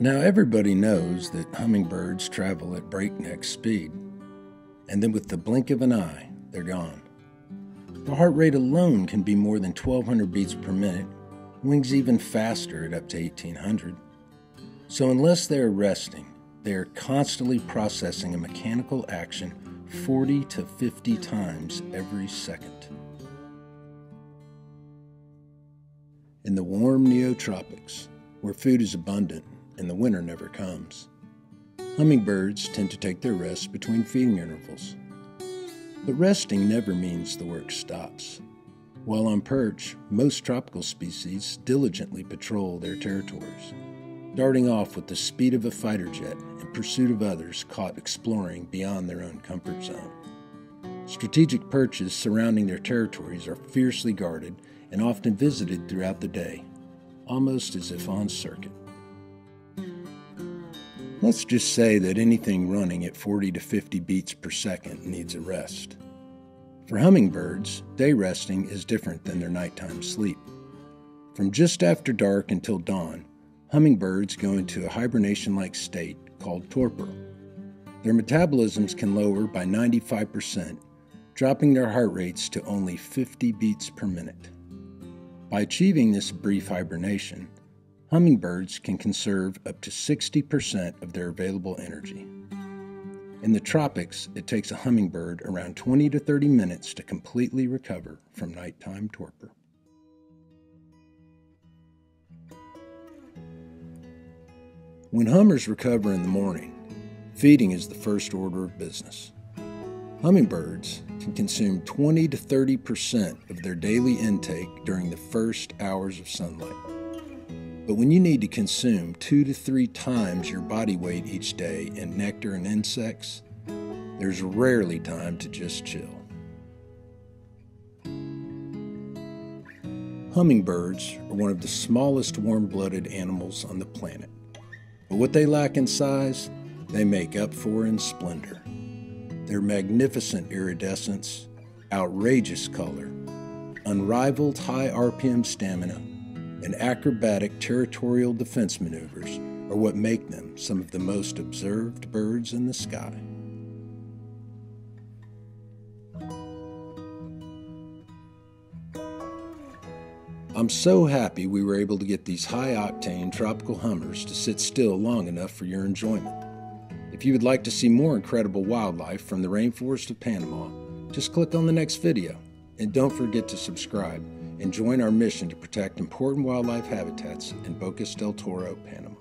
Now everybody knows that hummingbirds travel at breakneck speed, and then with the blink of an eye, they're gone. The heart rate alone can be more than 1,200 beats per minute, wings even faster at up to 1,800. So unless they're resting, they're constantly processing a mechanical action 40 to 50 times every second. In the warm neotropics, where food is abundant and the winter never comes, hummingbirds tend to take their rests between feeding intervals. But resting never means the work stops. While on perch, most tropical species diligently patrol their territories, darting off with the speed of a fighter jet in pursuit of others caught exploring beyond their own comfort zone. Strategic perches surrounding their territories are fiercely guarded and often visited throughout the day, almost as if on circuit. Let's just say that anything running at 40 to 50 beats per second needs a rest. For hummingbirds, day resting is different than their nighttime sleep. From just after dark until dawn, hummingbirds go into a hibernation-like state called torpor. Their metabolisms can lower by 95%, dropping their heart rates to only 50 beats per minute. By achieving this brief hibernation, hummingbirds can conserve up to 60% of their available energy. In the tropics, it takes a hummingbird around 20 to 30 minutes to completely recover from nighttime torpor. When hummers recover in the morning, feeding is the first order of business. Hummingbirds can consume 20 to 30% of their daily intake during the first hours of sunlight. But when you need to consume 2 to 3 times your body weight each day in nectar and insects, there's rarely time to just chill. Hummingbirds are one of the smallest warm-blooded animals on the planet. But what they lack in size, they make up for in splendor. Their magnificent iridescence, outrageous color, unrivaled high RPM stamina, and acrobatic territorial defense maneuvers are what make them some of the most observed birds in the sky. I'm so happy we were able to get these high-octane tropical hummers to sit still long enough for your enjoyment. If you would like to see more incredible wildlife from the rainforest of Panama, just click on the next video. And don't forget to subscribe and join our mission to protect important wildlife habitats in Bocas del Toro, Panama.